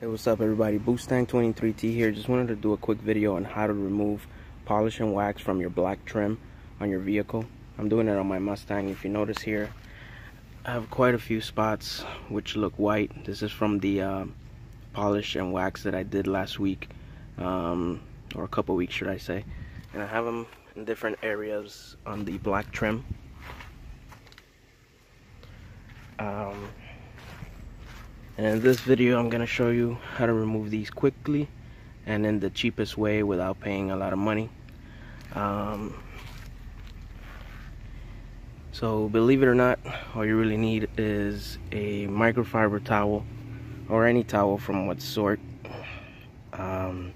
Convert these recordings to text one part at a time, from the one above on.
Hey, what's up everybody? Boostang23T here. Just wanted to do a quick video on how to remove polish and wax from your black trim on your vehicle. I'm doing it on my Mustang. If you notice here, I have quite a few spots which look white. This is from the polish and wax that I did last week, or a couple weeks should I say. And I have them in different areas on the black trim. And in this video, I'm going to show you how to remove these quickly and in the cheapest way without paying a lot of money. So believe it or not, all you really need is a microfiber towel or any towel from what sort. And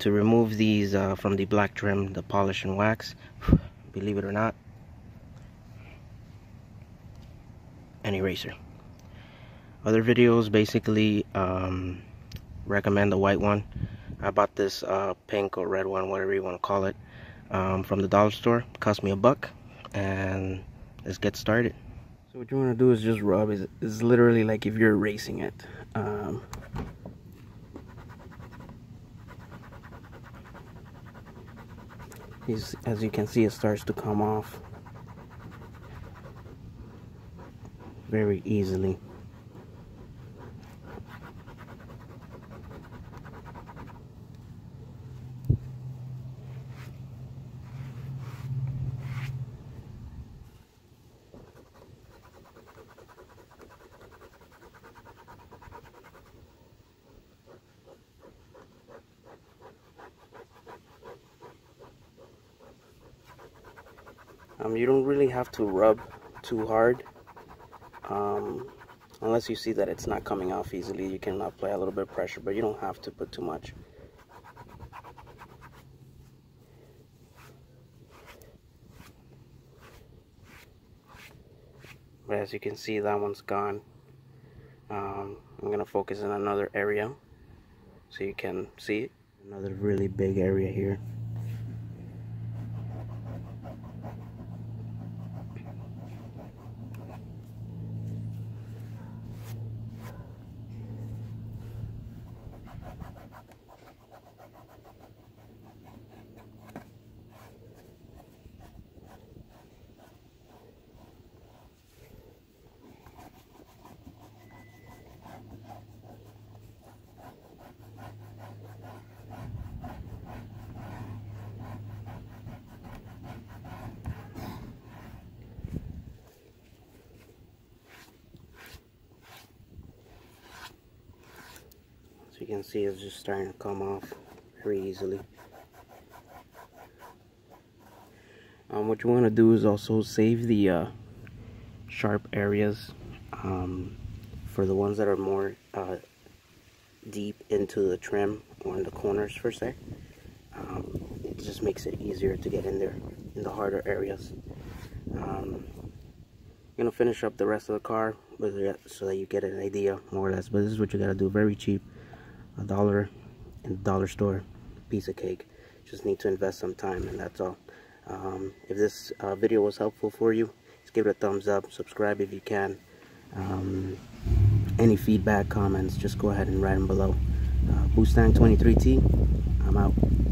to remove these from the black trim, the polish and wax, believe it or not, an eraser. Other videos basically recommend the white one. I bought this pink or red one, whatever you want to call it, from the dollar store. It cost me $1, and let's get started. So what you want to do is just rub. It's literally like if you're erasing it. As you can see, it starts to come off very easily. You don't really have to rub too hard, unless you see that it's not coming off easily. You can apply a little bit of pressure, but you don't have to put too much. But as you can see, that one's gone. I'm going to focus in another area so you can see it. Another really big area here. You can see it's just starting to come off very easily. What you want to do is also save the sharp areas for the ones that are more deep into the trim or in the corners per se. It just makes it easier to get in there in the harder areas. I'm going to finish up the rest of the car so that you get an idea more or less, but this is what you got to do. Very cheap. $1 in the dollar store, piece of cake. Just need to invest some time, and that's all. If this video was helpful for you, just give it a thumbs up, subscribe if you can. Any feedback, comments, just go ahead and write them below. Boostang23T, I'm out.